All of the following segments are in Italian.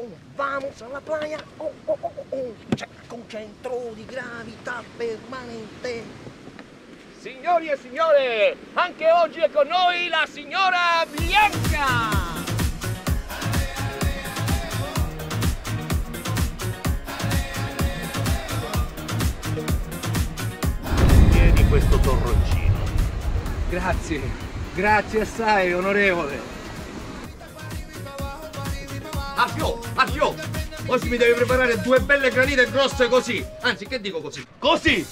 oh, vamos a la playa, oh, oh, oh, oh, con centro di gravità permanente. Signori e signore, anche oggi è con noi la signora Bianca. Tieni questo torroncino. Grazie, grazie assai, onorevole. Accio, accio! Oggi mi devi preparare due belle granite grosse così. Anzi, che dico così? Così!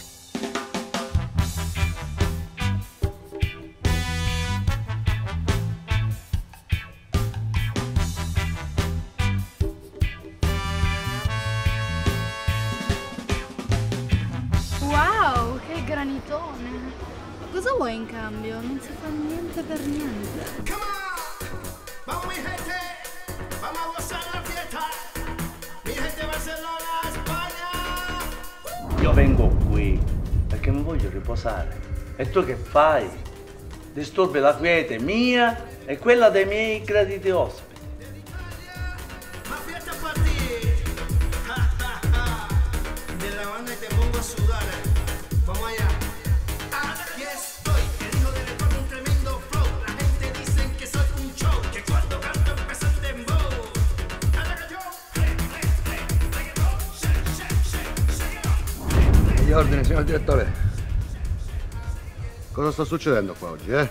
Wow, che granitone! Cosa vuoi in cambio? Non si fa niente per niente. Come on! Vamos, mi gente! Vamos a la fiesta, mi gente Barcelona, España. Io vengo qui perché mi voglio riposare. E tu che fai? Disturbi la quiete mia e quella dei miei graditi ospiti. Ma fiesta per ti. De la banda te pongo a sudar. Vamos allá. Aquí estoy, te digo de recuerdo un tremendo flow. La gente dicen que soy un show, que cuando canto empezaste en voz. Ordine, signor direttore. Cosa sta succedendo qua oggi, eh?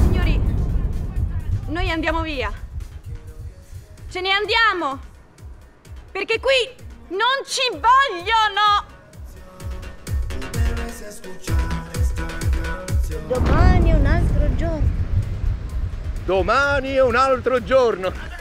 Signori, noi andiamo via. Ce ne andiamo! Perché qui non ci vogliono! Domani è un altro giorno. Domani è un altro giorno.